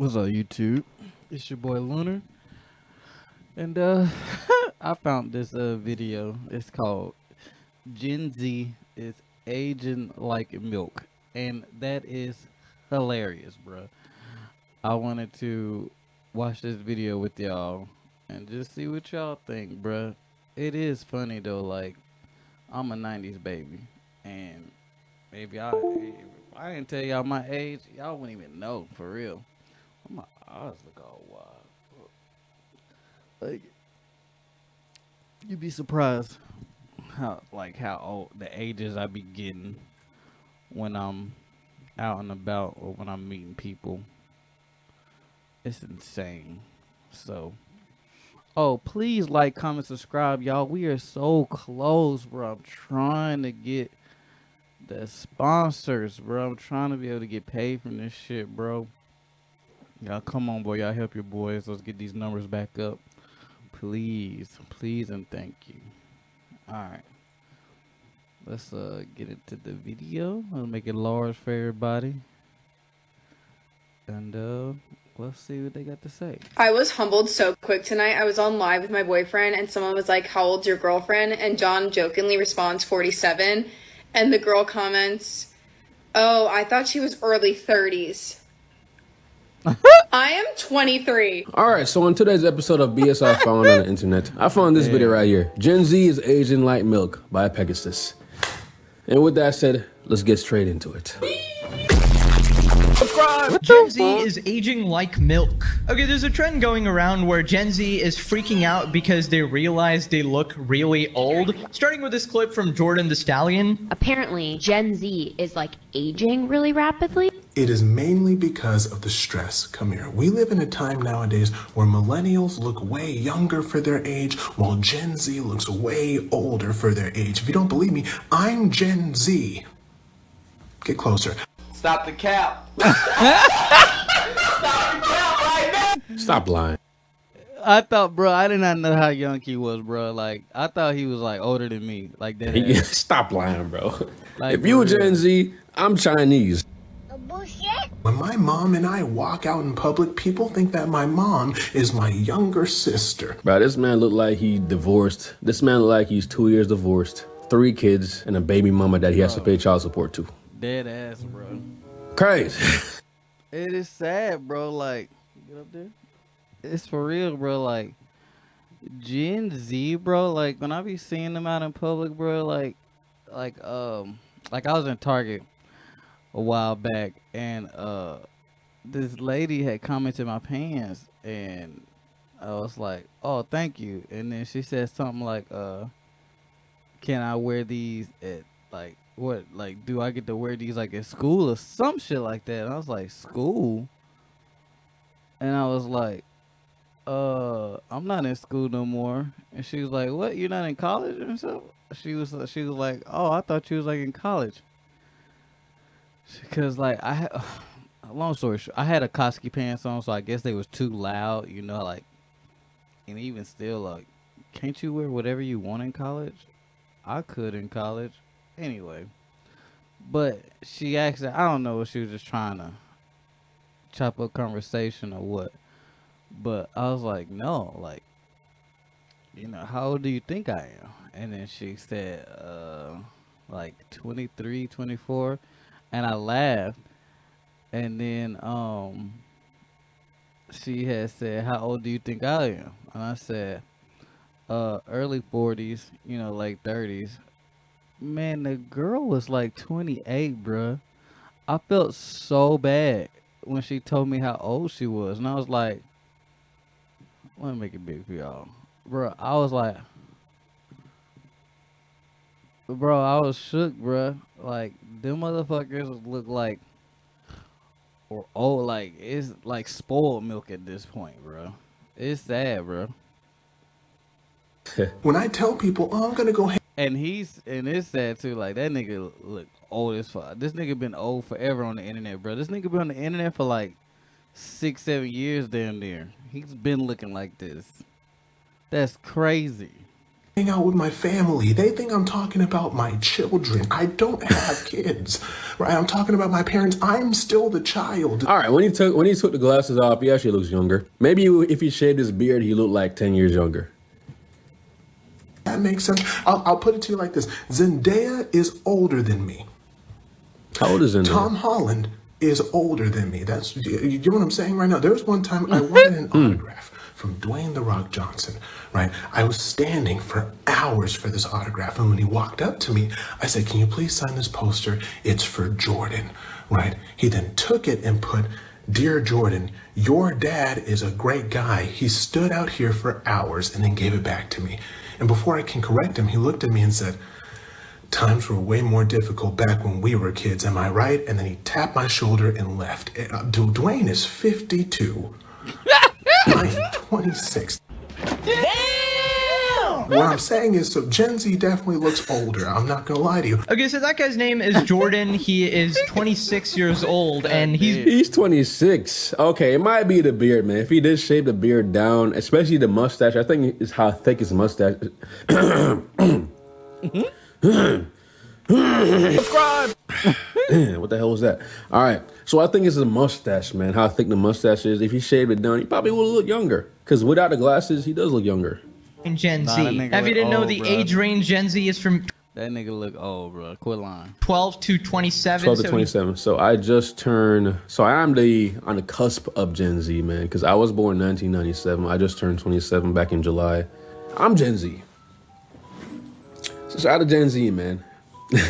What's up, YouTube? It's your boy Lunar, and I found this video. It's called Gen Z is aging like milk, and that is hilarious, bro. I wanted to watch this video with y'all and just see what y'all think, bro. It is funny though. Like, I'm a 90s baby, and maybe if I didn't tell y'all my age, y'all wouldn't even know for real. My eyes look all wide. Like, you'd be surprised how old the ages I be getting when I'm out and about or when I'm meeting people. It's insane. So, oh, please like, comment, subscribe, y'all. We are so close, bro. I'm trying to get the sponsors, bro. I'm trying to be able to get paid from this shit, bro. Y'all come on, boy. Y'all help your boys. Let's get these numbers back up. Please. Please and thank you. Alright. Let's get into the video. I'll make it large for everybody. And let's see what they got to say. I was humbled so quick tonight. I was on live with my boyfriend and someone was like, "How old's your girlfriend?" And John jokingly responds 47. And the girl comments, "Oh, I thought she was early 30s. I am 23. Alright, so in today's episode of BSI Found on the Internet, I found this video right here. Gen Z is aging like milk by Pegasus. And with that said, let's get straight into it. Gen Z is aging like milk. Okay, there's a trend going around where Gen Z is freaking out because they realize they look really old. Starting with this clip from Jordan the Stallion. Apparently, Gen Z is like aging really rapidly. It is mainly because of the stress. Come here. We live in a time nowadays where millennials look way younger for their age, while Gen Z looks way older for their age. If you don't believe me, I'm Gen Z. Get closer. Stop the cap. Stop the cap right now. Stop lying. I thought, bro, I did not know how young he was, bro. Like, I thought he was like older than me. Like that. Stop lying, bro. Like, if you were Gen Z, I'm Chinese. Bullshit. When my mom and I walk out in public, people think that my mom is my younger sister. Bro, this man looked like he divorced. This man looked like he's 2 years divorced, 3 kids, and a baby mama that he has to pay child support to. Dead ass, bro. Crazy. It is sad, bro. Like, get up there. It's for real, bro. Like, Gen Z, bro. Like, when I be seeing them out in public, bro. Like I was in Target a while back, and this lady had commented my pants, and I was like, "Oh, thank you." And then she said something like, "Can I wear these at like what? Like, do I get to wear these like at school or some shit like that?" And I was like, "School?" And I was like, I'm not in school no more." And she was like, "What? You're not in college?" And so she was like, "Oh, I thought you was like in college." Because, like, long story short, I had Akatsuki pants on, so I guess they was too loud, you know, like, and even still, like, can't you wear whatever you want in college? I could in college. Anyway, but she actually, I don't know if she was just trying to chop up conversation or what, but I was like, "No, like, you know, how old do you think I am?" And then she said, like, 23, 24. And I laughed, and then she had said, "How old do you think I am?" And I said, early 40s, you know, like 30s. Man, the girl was like 28, bruh. I felt so bad when she told me how old she was, and I was like, let me make it big for y'all. Bruh, I was like, bro, I was shook, bro. Like, them motherfuckers look like, or old, like, it's like spoiled milk at this point, bro. It's sad, bro. When I tell people, "Oh, I'm gonna go," and it's sad too. Like, that nigga look old as fuck. This nigga been old forever on the internet, bro. This nigga been on the internet for like 6, 7 years, damn near. He's been looking like this. That's crazy. hang out with my family. They think I'm talking about my children. I don't have kids, right? I'm talking about my parents. I'm still the child. All right, when he took the glasses off, he actually looks younger. Maybe if he shaved his beard, he looked like 10 years younger. That makes sense. I'll put it to you like this. Zendaya is older than me. How old is Zendaya? Tom Holland is older than me. That's, you know what I'm saying right now? There was one time I wanted an autograph from Dwayne The Rock Johnson, right? I was standing for hours for this autograph, and when he walked up to me, I said, can you please sign this poster? It's for Jordan, right? He then took it and put, dear Jordan, your dad is a great guy. He stood out here for hours and then gave it back to me. And before I can correct him, he looked at me and said, times were way more difficult back when we were kids, am I right? And then he tapped my shoulder and left. Dwayne is 52. I am 26. Damn! What I'm saying is, so Gen Z definitely looks older. I'm not gonna lie to you. Okay, so that guy's name is Jordan. He is 26 years old, and he's 26. Okay, it might be the beard, man. If he did shave the beard down, especially the mustache, I think is how thick his mustache is. Subscribe. What the hell was that? All right, so I think it's a mustache, man. How thick the mustache is. If he shaved it down, he probably would look younger. Because without the glasses, he does look younger. And Gen Z. If you didn't know, the age range Gen Z is from. That nigga look old, bro. Quit lying. 12 to 27. 12 to 27. So I just turned. So I'm on the cusp of Gen Z, man. Because I was born in 1997. I just turned 27 back in July. I'm Gen Z. So shout out to Gen Z, man.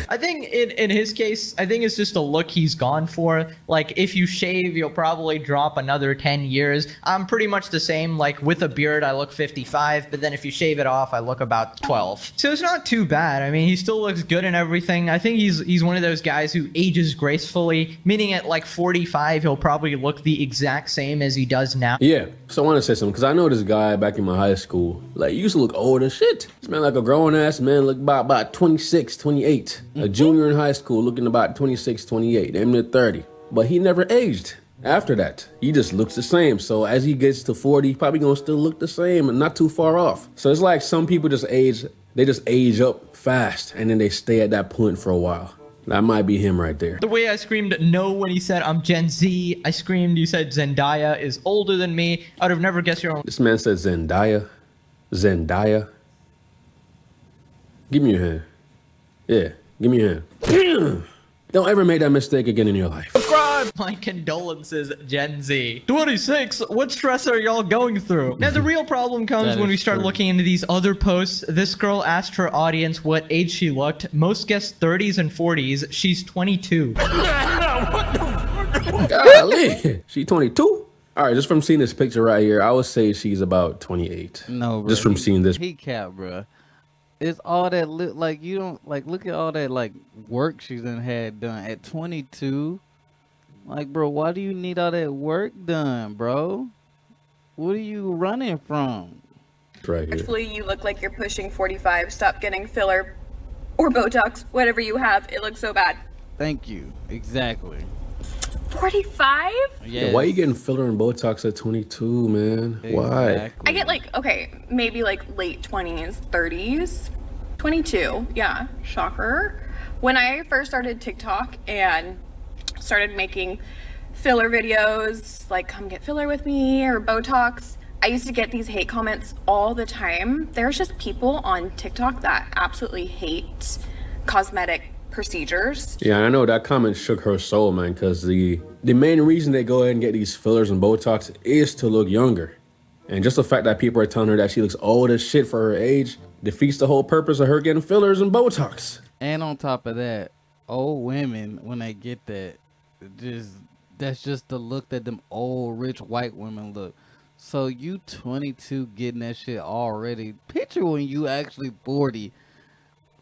I think in his case, I think it's just a look he's gone for. Like, if you shave, you'll probably drop another 10 years. I'm pretty much the same. Like, with a beard, I look 55. But then if you shave it off, I look about 12. So it's not too bad. I mean, he still looks good and everything. I think he's one of those guys who ages gracefully, meaning at, like, 45, he'll probably look the exact same as he does now. Yeah. So I want to say something, because I know this guy back in my high school. Like, he used to look old as shit. This man, like a grown-ass man, looked about 26, 28. A junior in high school looking about 26, 28, damn near 30. But he never aged after that. He just looks the same. So as he gets to 40, he probably going to still look the same and not too far off. So it's like some people just age, they just age up fast and then they stay at that point for a while. That might be him right there. The way I screamed no when he said I'm Gen Z, I screamed you said Zendaya is older than me. I would have never guessed your own. This man said Zendaya. Zendaya. Give me your hand. Yeah. Give me a hand. Don't ever make that mistake again in your life. Subscribe! My condolences, Gen Z. 26, what stress are y'all going through? Now, the real problem comes when we start looking into these other posts. This girl asked her audience what age she looked. Most guessed 30s and 40s. She's 22. Golly. She's 22? All right, just from seeing this picture right here, I would say she's about 28. No, bro. Just from seeing this. He cap, bro. It's all that like you don't like. Look at all that like work she's had done at 22. Like, bro, why do you need all that work done, bro? What are you running from? Right here. Actually, you look like you're pushing 45. Stop getting filler or Botox, whatever you have. It looks so bad. Thank you. Exactly. 45? Yeah, why are you getting filler and Botox at 22, man? Exactly. Why? I get like, okay, maybe like late 20s, 30s. 22, yeah, shocker. When I first started TikTok and started making filler videos, like come get filler with me or Botox, I used to get these hate comments all the time. There's just people on TikTok that absolutely hate cosmetic procedures. Yeah, I know that comment shook her soul, man, because the main reason they go ahead and get these fillers and Botox is to look younger. And just the fact that people are telling her that she looks old as shit for her age defeats the whole purpose of her getting fillers and Botox. And on top of that, old women, when they get that, that's just the look that them old rich white women look. So you 22 getting that shit already. Picture when you actually 40.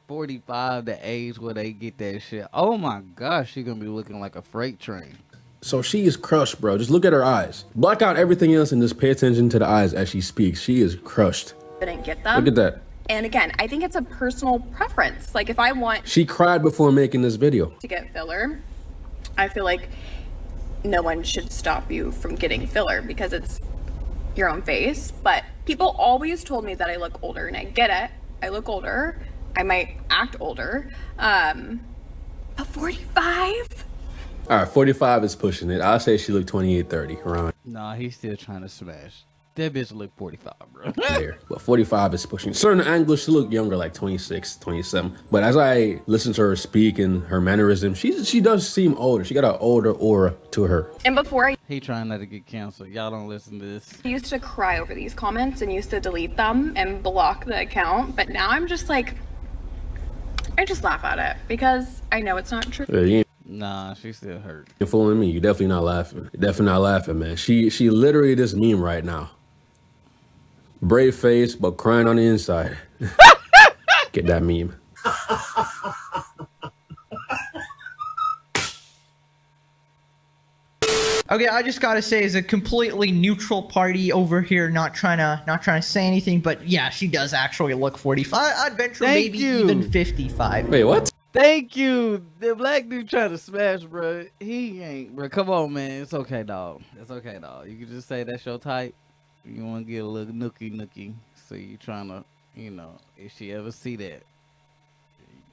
45, the age where they get that shit. Oh my gosh, she's gonna be looking like a freight train. So she is crushed, bro. Just look at her eyes. Block out everything else and just pay attention to the eyes as she speaks. She is crushed. Didn't get them. Look at that. And again, I think it's a personal preference. Like if I want. She cried before making this video. To get filler, I feel like no one should stop you from getting filler because it's your own face. But people always told me that I look older, and I get it. I look older, I might act older, but 45? All right, 45 is pushing it. I'll say she looked 28, 30, around. Nah, he's still trying to smash. That bitch look 45, bro. There, but 45 is pushing. Certain angles, she look younger, like 26, 27. But as I listen to her speak and her mannerism, she does seem older. She got an older aura to her. And before he trying not to get canceled. Y'all don't listen to this. I used to cry over these comments and used to delete them and block the account. But now I'm just like, I just laugh at it because I know it's not true. Yeah. Nah, she's still hurt. You're fooling me. You're definitely not laughing. You're definitely not laughing, man. She literally this meme right now. Brave face, but crying on the inside. Get that meme. Okay, I just gotta say, as a completely neutral party over here, not trying to say anything, but yeah, she does actually look 45. I'd venture maybe even 55. Wait, what? Thank you. The black dude trying to smash, bro. He ain't, bro. Come on, man. It's okay, dog. It's okay, dog. You can just say that's your type. You want to get a little nookie. So you trying to, you know, if she ever see that.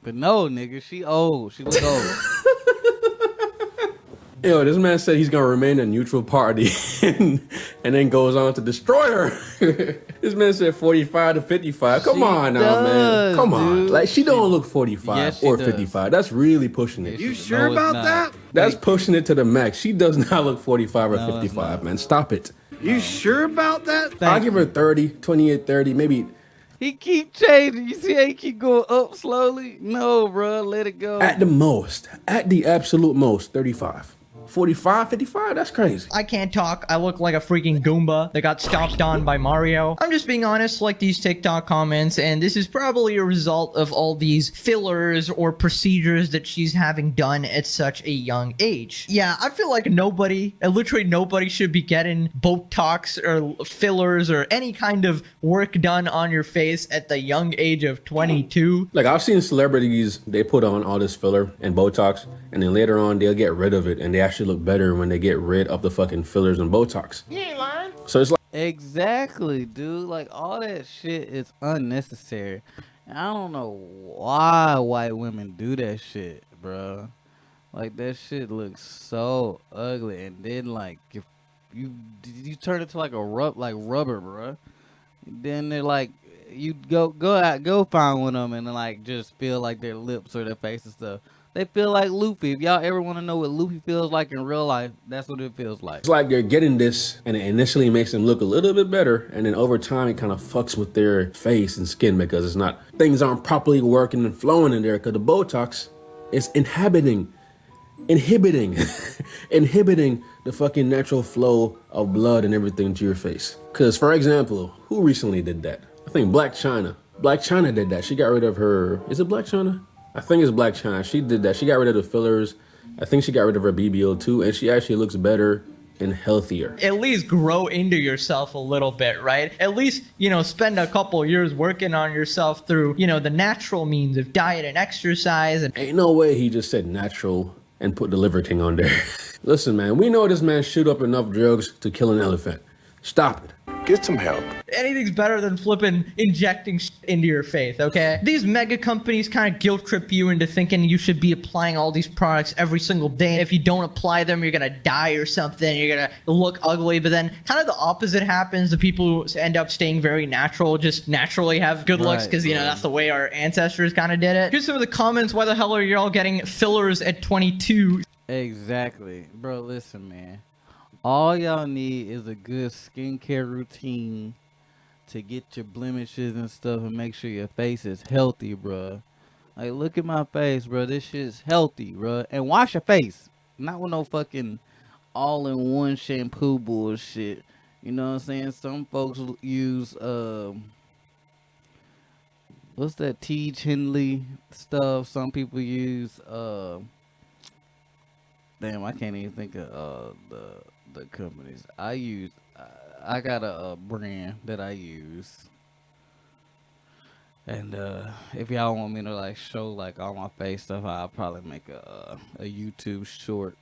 But no, nigga, she old. She look old. Yo, this man said he's going to remain a neutral party and then goes on to destroy her. This man said 45 to 55. Come on now, man. Come on. Dude. Like, she don't look 45 or 55. That's really pushing it. You sure about that? That's pushing it to the max. She does not look 45 or 55, man. Stop it. You sure about that? I'll give her 30, 28, 30, maybe. He keep changing. You see how he keep going up slowly? No, bro. Let it go. At the most. At the absolute most, 35. 45, 55? That's crazy. I can't talk. I look like a freaking Goomba that got stomped on by Mario. I'm just being honest, like these TikTok comments, and this is probably a result of all these fillers or procedures that she's having done at such a young age. Yeah, I feel like nobody, and literally nobody, should be getting Botox or fillers or any kind of work done on your face at the young age of 22. Like, I've seen celebrities, they put on all this filler and Botox, and then later on, they'll get rid of it, and they actually look better when they get rid of the fucking fillers and Botox. You ain't lying. So it's like, exactly, dude. Like, all that shit is unnecessary. I don't know why white women do that shit, bro. Like, that shit looks so ugly, and then like if you turn it to like a rubber, bro. Then they're like, you go out, go find one of them, and like just feel like their lips or their face and stuff. They feel like Luffy. If y'all ever want to know what Luffy feels like in real life, that's what it feels like. It's like they're getting this, and it initially makes them look a little bit better, and then over time, it kind of fucks with their face and skin because it's not, things aren't properly working and flowing in there because the Botox is inhibiting the fucking natural flow of blood and everything to your face. Because, for example, who recently did that? I think Blac Chyna. Blac Chyna did that. She got rid of her, is it Blac Chyna? I think it's Blac Chyna. She did that. She got rid of the fillers. I think she got rid of her BBL too, and she actually looks better and healthier. At least grow into yourself a little bit, right? At least, you know, spend a couple years working on yourself through, you know, the natural means of diet and exercise. And ain't no way he just said natural and put the Liver King on there. Listen, man, we know this man shoot up enough drugs to kill an elephant. Stop it. Get some help. Anything's better than flipping injecting shit into your face, okay? These mega companies kind of guilt trip you into thinking you should be applying all these products every single day. And if you don't apply them, you're gonna die or something. You're gonna look ugly. But then kind of the opposite happens. The people who end up staying very natural just naturally have good looks because, you know, that's the way our ancestors kind of did it. Here's some of the comments. Why the hell are you all getting fillers at 22? Exactly. Bro, listen, man. All y'all need is a good skincare routine to get your blemishes and stuff and make sure your face is healthy, bro. Like, look at my face, bro. This shit's healthy, bro. And wash your face. Not with no fucking all-in-one shampoo bullshit. You know what I'm saying? Some folks use, what's that T. Chinley stuff? Some people use, damn, I can't even think of, the companies I use. I got a brand that I use, and if y'all want me to like show like all my face stuff, I'll probably make a YouTube short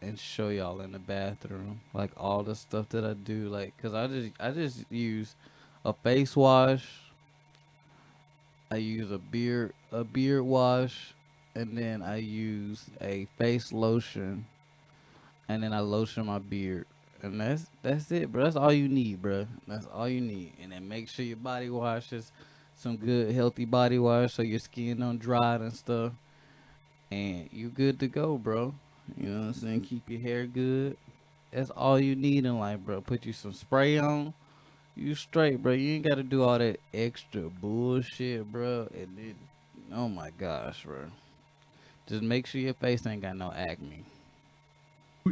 and show y'all in the bathroom like all the stuff that I do, like, because I just use a face wash, I use a beard wash, and then I use a face lotion, and then I lotion my beard, and that's it, bro. That's all you need, bro. That's all you need. And then make sure your body wash is some good healthy body wash so your skin don't dry and stuff, and you good to go, bro. You know what I'm saying? Keep your hair good. That's all you need in life, bro. Put you some spray on, you straight, bro. You ain't gotta do all that extra bullshit, bro. And then, oh my gosh, bro, just make sure your face ain't got no acne.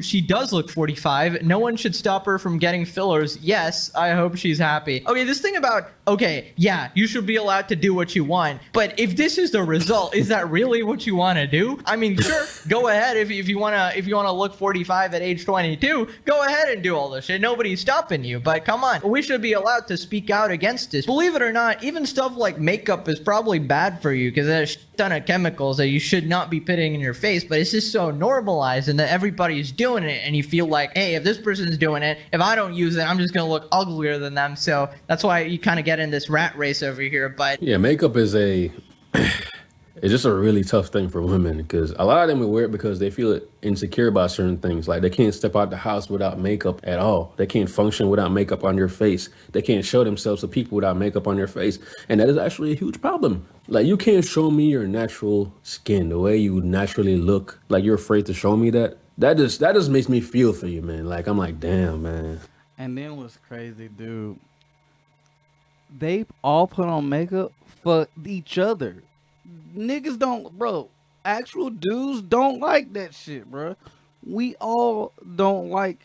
She does look 45. No one should stop her from getting fillers. Yes, I hope she's happy. Okay, this thing about, okay, yeah, you should be allowed to do what you want, but if this is the result, is that really what you want to do? I mean, sure, go ahead. If you wanna look 45 at age 22, go ahead and do all this shit. Nobody's stopping you, but come on. We should be allowed to speak out against this. Believe it or not, even stuff like makeup is probably bad for you because there's a ton of chemicals that you should not be putting in your face, but it's just so normalized and that everybody's doing it, and you feel like, hey, if this person's doing it, if I don't use it, I'm just gonna look uglier than them. So that's why you kind of get in this rat race over here. But yeah, makeup is it's just a really tough thing for women, because a lot of them wear it because they feel insecure about certain things. Like they can't step out the house without makeup at all. They can't function without makeup on their face. They can't show themselves to people without makeup on their face, and that is actually a huge problem. Like, you can't show me your natural skin, the way you naturally look. Like, you're afraid to show me that. That just makes me feel for you, man. Like, I'm like, damn, man. And then what's crazy, dude, they all put on makeup for each other. Niggas don't, bro. Actual dudes don't like that shit, bro. We all don't like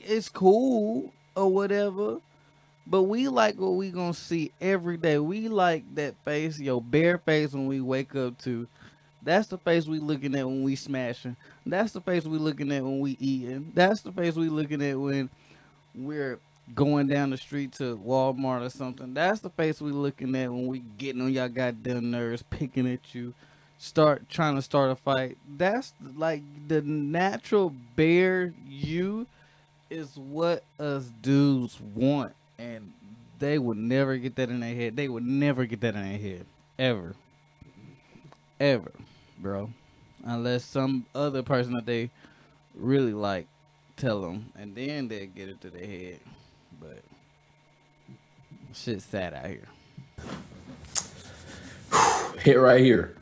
it's cool or whatever, but we like what we gonna see every day. We like that face, your bare face when we wake up to. That's the face we looking at when we smashing. That's the face we looking at when we eating. That's the face we looking at when we're going down the street to Walmart or something. That's the face we looking at when we getting on y'all goddamn nerves, picking at you, trying to start a fight. That's like the natural bare you is what us dudes want, and they would never get that in their head. They would never get that in their head ever, bro, unless some other person that they really like tell them, and then they'll get it to their head. But shit's sad out here. Hit right here.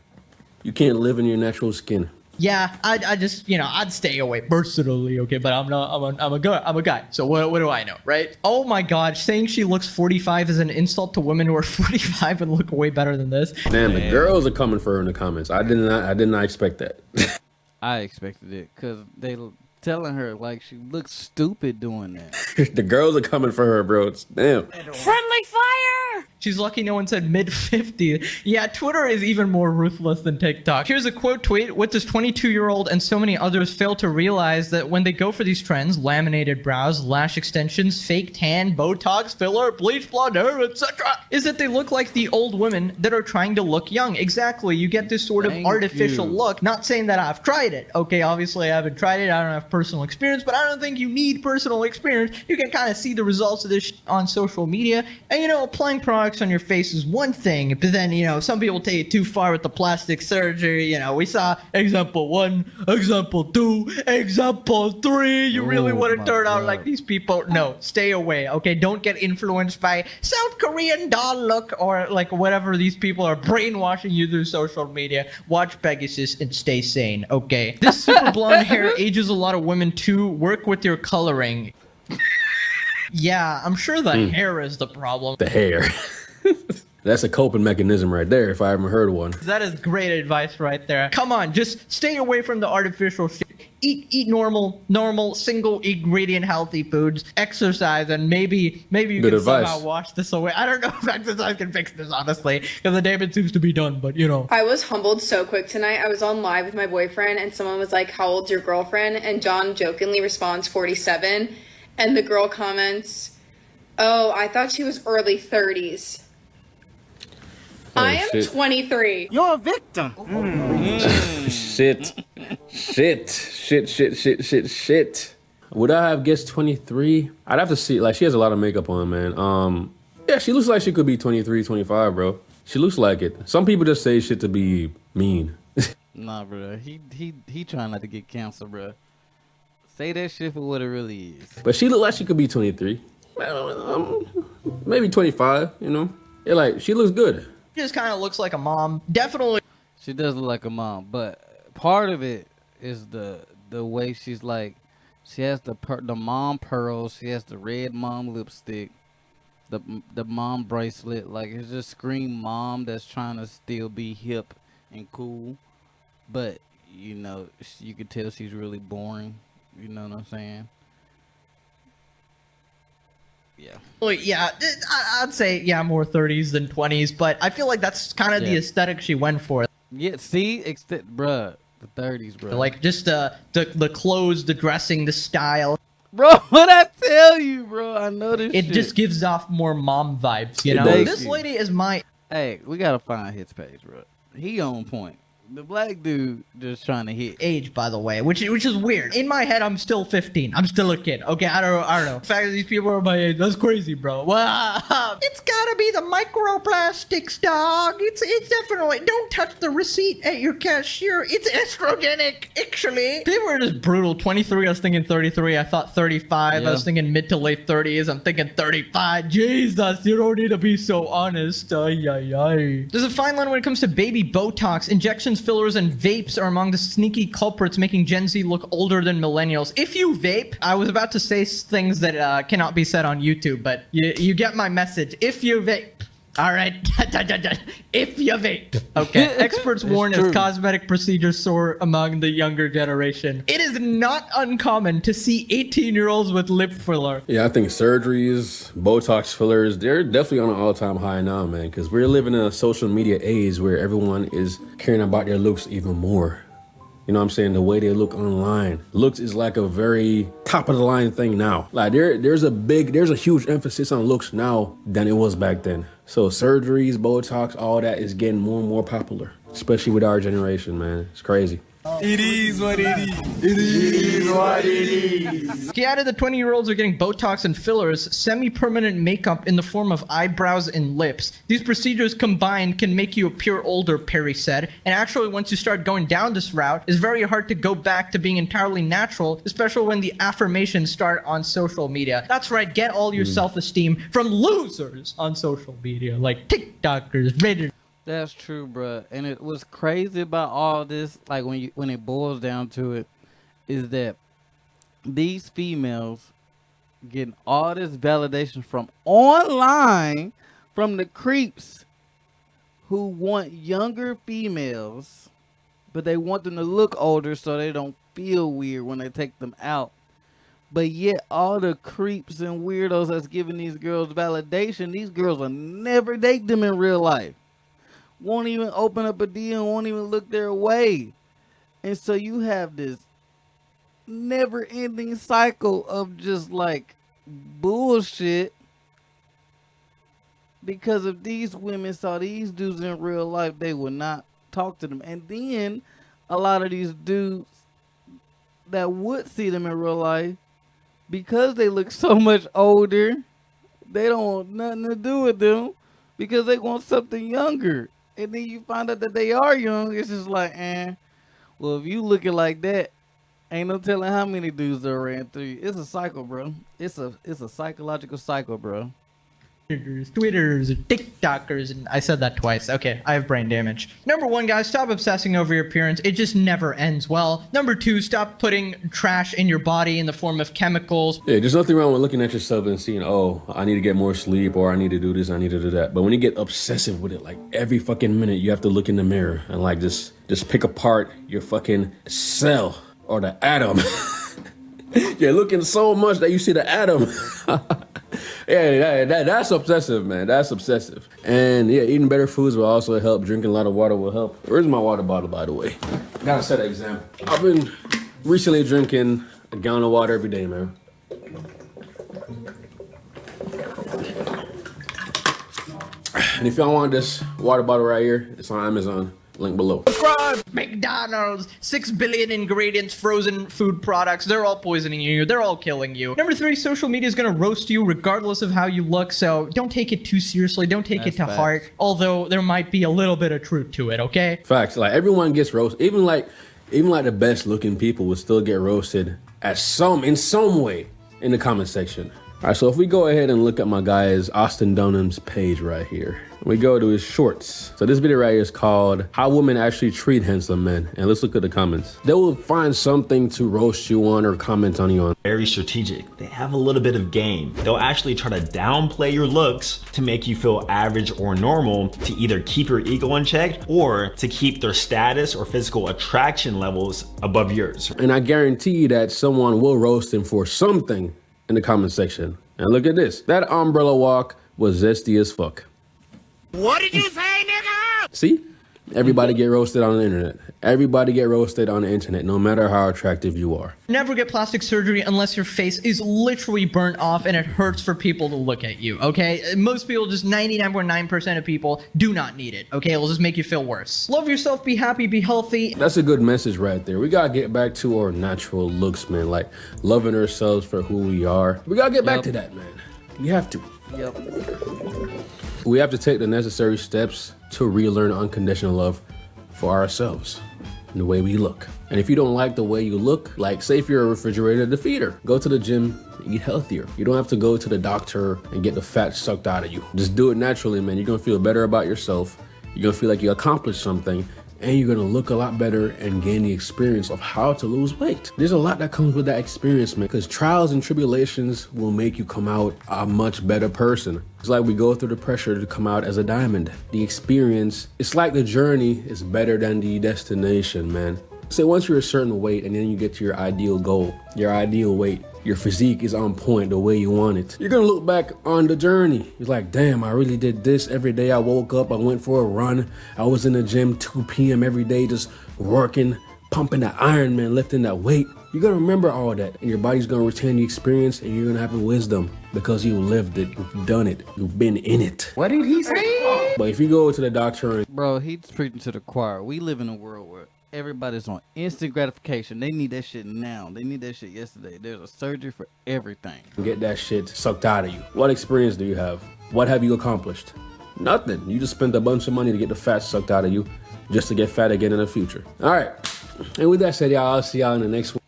You can't live in your natural skin. Yeah, I just, you know, I'd stay away personally, okay? But I'm a guy, so what do I know, right? Oh my God, saying she looks 45 is an insult to women who are 45 and look way better than this. Damn, the girls are coming for her in the comments. I did not expect that. I expected it, because they telling her, like, she looks stupid doing that. The girls are coming for her, bro. It's, damn. Friendly fire! She's lucky no one said mid-50s. Yeah, Twitter is even more ruthless than TikTok. Here's a quote tweet. What does 22-year-old and so many others fail to realize that when they go for these trends, laminated brows, lash extensions, fake tan, Botox, filler, bleach, blonde hair, etc., is that they look like the old women that are trying to look young. Exactly. You get this sort of artificial look. Not saying that I've tried it. Okay, obviously I haven't tried it. I don't have personal experience, but I don't think you need personal experience. You can kind of see the results of this on social media, and, you know, applying products on your face is one thing, but then, you know, some people take it too far with the plastic surgery. You know, we saw example 1, example 2, example 3. You really want to turn out like these people? No, stay away. Okay, don't get influenced by South Korean doll look or like whatever these people are brainwashing you through social media. Watch Pegasus and stay sane. Okay, this super blonde hair ages a lot of women too. Work with your coloring. Yeah, I'm sure the hair is the problem. The hair. That's a coping mechanism right there, if I ever heard one. That is great advice right there. Come on, just stay away from the artificial shit. Eat normal single ingredient healthy foods, exercise, and maybe you can somehow wash this away. I don't know if exercise can fix this, honestly, because the damage seems to be done, but you know. I was humbled so quick tonight. I was on live with my boyfriend and someone was like, how old's your girlfriend? And John jokingly responds 47, and the girl comments, oh, I thought she was early 30s. Oh, I am 23. You're a victim. Shit. Would I have guessed 23? I'd have to see. Like, she has a lot of makeup on, man. Yeah, she looks like she could be 23, 25, bro. She looks like it. Some people just say shit to be mean. Nah, bro. He trying not to get canceled, bro. Say that shit for what it really is. But she looked like she could be 23. Maybe 25, you know? Yeah, like, she looks good. She just kind of looks like a mom. Definitely. She does look like a mom, but part of it is the way she's like, she has the mom pearls, she has the red mom lipstick, the mom bracelet. Like, it's just scream mom that's trying to still be hip and cool, but, you know, you could tell she's really boring. You know what I'm saying? Yeah. Well, yeah, I'd say, yeah, more 30s than 20s, but I feel like that's kind of the aesthetic she went for. Yeah, see? Bruh, the 30s, bro. Like, just the clothes, the dressing, the style. Bro, what I tell you, bro, I know this shit. It just gives off more mom vibes, you know? This lady is my... Hey, we gotta find his page, bro. He on point. The black dude just trying to hit age, by the way, which is weird. In my head, I'm still 15. I'm still a kid. Okay, I don't know. The fact that these people are my age, that's crazy, bro. Wow. It's gotta be the microplastics, dog. It's definitely. Don't touch the receipt at your cashier. It's estrogenic, actually. They were just brutal. 23. I was thinking 33. I thought 35. Yeah. I was thinking mid to late 30s. I'm thinking 35. Jesus, you don't need to be so honest. There's a fine line when it comes to baby Botox injections. Fillers and vapes are among the sneaky culprits making Gen Z look older than millennials. If you vape, I was about to say things that cannot be said on YouTube, but you get my message. If you vape, all right. If you vape, okay. Experts warn as cosmetic procedures soar among the younger generation. It is not uncommon to see 18-year-olds with lip filler. Yeah, I think surgeries, Botox fillers—they're definitely on an all-time high now, man. Because we're living in a social media age where everyone is caring about their looks even more. You know what I'm saying? The way they look online. Looks is like a very top of the line thing now. Like there's a huge emphasis on looks now than it was back then. So surgeries, Botox, all that is getting more and more popular, especially with our generation, man. It's crazy. It is what it is. It is what it is. He added the 20-year-olds are getting Botox and fillers, semi-permanent makeup in the form of eyebrows and lips. These procedures combined can make you appear older, Perry said. And actually, once you start going down this route, it's very hard to go back to being entirely natural, especially when the affirmations start on social media. That's right. Get all your self-esteem from losers on social media, like TikTokers, Redditors. That's true, bro. And it was crazy about all this, like when it boils down to it, is that these females getting all this validation from online, from the creeps who want younger females, but they want them to look older so they don't feel weird when they take them out. But yet all the creeps and weirdos that's giving these girls validation, these girls will never date them in real life. Won't even open up a deal, won't even look their way. And so you have this never-ending cycle of just like bullshit, because if these women saw these dudes in real life, they would not talk to them. And then a lot of these dudes that would see them in real life, because they look so much older, they don't want nothing to do with them because they want something younger. And then you find out that they are young. It's just like, eh. Well, if you looking like that, ain't no telling how many dudes there ran through. It's a cycle, bro. It's a psychological cycle, bro. Twitters, TikTokers, and I said that twice. Okay, I have brain damage. Number 1, guys, stop obsessing over your appearance. It just never ends well. Number 2, stop putting trash in your body in the form of chemicals. Yeah, there's nothing wrong with looking at yourself and seeing, oh, I need to get more sleep, or I need to do this, I need to do that. But when you get obsessive with it, like every fucking minute, you have to look in the mirror and like just pick apart your fucking cell or the atom. You're looking so much that you see the atom. Yeah, that's obsessive, man. That's obsessive. And yeah, eating better foods will also help. Drinking a lot of water will help. Where's my water bottle, by the way? Gotta set an example. I've been recently drinking a gallon of water every day, man. And if y'all want this water bottle right here, it's on Amazon. Link below. Subscribe! God, McDonald's, 6 billion ingredients, frozen food products. They're all poisoning you. They're all killing you. Number 3, social media is going to roast you regardless of how you look. So don't take it too seriously. Don't take it to heart. Although there might be a little bit of truth to it. Okay. Facts. Like everyone gets roasted. Even like the best looking people will still get roasted at in some way in the comment section. All right, so if we go ahead and look at my guy's Austin Dunham's page right here, we go to his shorts. So this video right here is called How Women Actually Treat Handsome Men. And let's look at the comments. They will find something to roast you on or comment on you on. Very strategic. They have a little bit of game. They'll actually try to downplay your looks to make you feel average or normal to either keep your ego in check or to keep their status or physical attraction levels above yours. And I guarantee you that someone will roast him for something in the comment section. And look at this. That umbrella walk was zesty as fuck. What did you say, nigga? See? Everybody get roasted on the internet. Everybody get roasted on the internet, no matter how attractive you are. Never get plastic surgery unless your face is literally burnt off and it hurts for people to look at you, okay? Most people, just 99.9% of people, do not need it, okay? It'll just make you feel worse. Love yourself, be happy, be healthy. That's a good message right there. We gotta get back to our natural looks, man. Like, loving ourselves for who we are. We gotta get back to that, man. We have to. Yep. We have to take the necessary steps to relearn unconditional love for ourselves and the way we look. And if you don't like the way you look, like say if you're a refrigerator defeater, go to the gym and eat healthier. You don't have to go to the doctor and get the fat sucked out of you. Just do it naturally, man. You're gonna feel better about yourself. You're gonna feel like you accomplished something and you're gonna look a lot better and gain the experience of how to lose weight. There's a lot that comes with that experience, man, because trials and tribulations will make you come out a much better person. It's like we go through the pressure to come out as a diamond. The experience, it's like the journey is better than the destination, man. So once you're a certain weight and then you get to your ideal goal, your ideal weight, your physique is on point the way you want it, you're gonna look back on the journey. You're like, damn, I really did this every day. I woke up, I went for a run. I was in the gym 2 p.m. every day, just working, pumping that iron, man, lifting that weight. You're gonna remember all that and your body's gonna retain the experience and you're gonna have the wisdom because you lived it, you've done it, you've been in it. What did he say? But if you go to the doctor and... Bro, he's preaching to the choir. We live in a world where everybody's on instant gratification. They need that shit now. They need that shit yesterday. There's a surgery for everything. Get that shit sucked out of you. What experience do you have? What have you accomplished? Nothing. You just spent a bunch of money to get the fat sucked out of you just to get fat again in the future. All right. And with that said, y'all, I'll see y'all in the next one.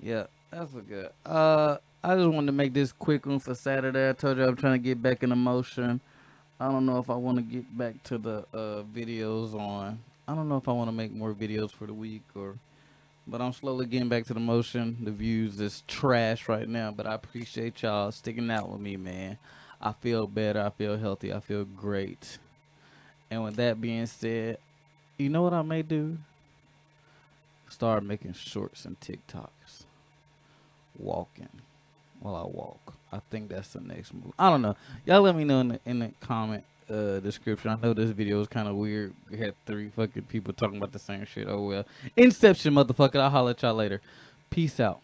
Yeah, that's a good. I just wanted to make this quick one for Saturday. I told you I'm trying to get back in the motion. I don't know if I want to get back to the videos on... I don't know if I want to make more videos for the week or, but I'm slowly getting back to the motion. The views is trash right now, but I appreciate y'all sticking out with me, man. I feel better. I feel healthy. I feel great. And with that being said, you know what I may do? Start making shorts and TikToks. Walking while I walk. I think that's the next move. I don't know. Y'all let me know in the comment description. I know this video is kind of weird. We had 3 fucking people talking about the same shit. Oh well. Inception, motherfucker. I'll holler at y'all later. Peace out.